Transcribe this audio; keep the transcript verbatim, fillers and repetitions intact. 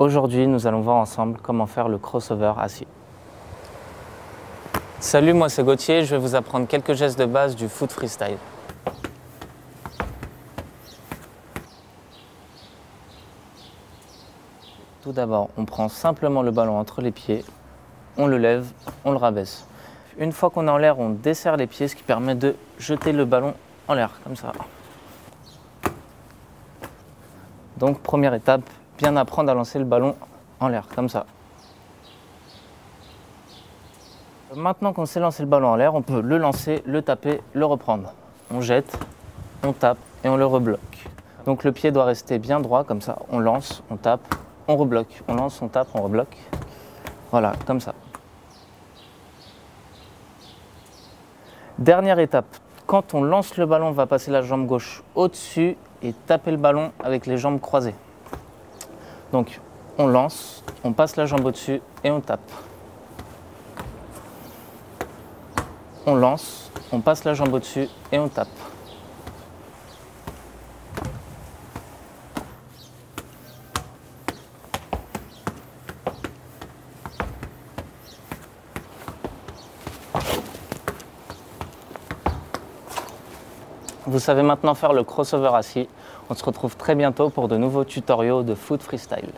Aujourd'hui, nous allons voir ensemble comment faire le crossover assis. Salut, moi c'est Gautier, je vais vous apprendre quelques gestes de base du foot freestyle. Tout d'abord, on prend simplement le ballon entre les pieds, on le lève, on le rabaisse. Une fois qu'on est en l'air, on desserre les pieds, ce qui permet de jeter le ballon en l'air, comme ça. Donc, première étape, bien apprendre à lancer le ballon en l'air, comme ça. Maintenant qu'on sait lancer le ballon en l'air, on peut le lancer, le taper, le reprendre. On jette, on tape et on le rebloque. Donc, le pied doit rester bien droit, comme ça. On lance, on tape, on rebloque. On lance, on tape, on rebloque. Voilà, comme ça. Dernière étape, quand on lance le ballon, on va passer la jambe gauche au-dessus et taper le ballon avec les jambes croisées. Donc, on lance, on passe la jambe au-dessus et on tape. On lance, on passe la jambe au-dessus et on tape. Vous savez maintenant faire le crossover assis. On se retrouve très bientôt pour de nouveaux tutoriaux de foot freestyle.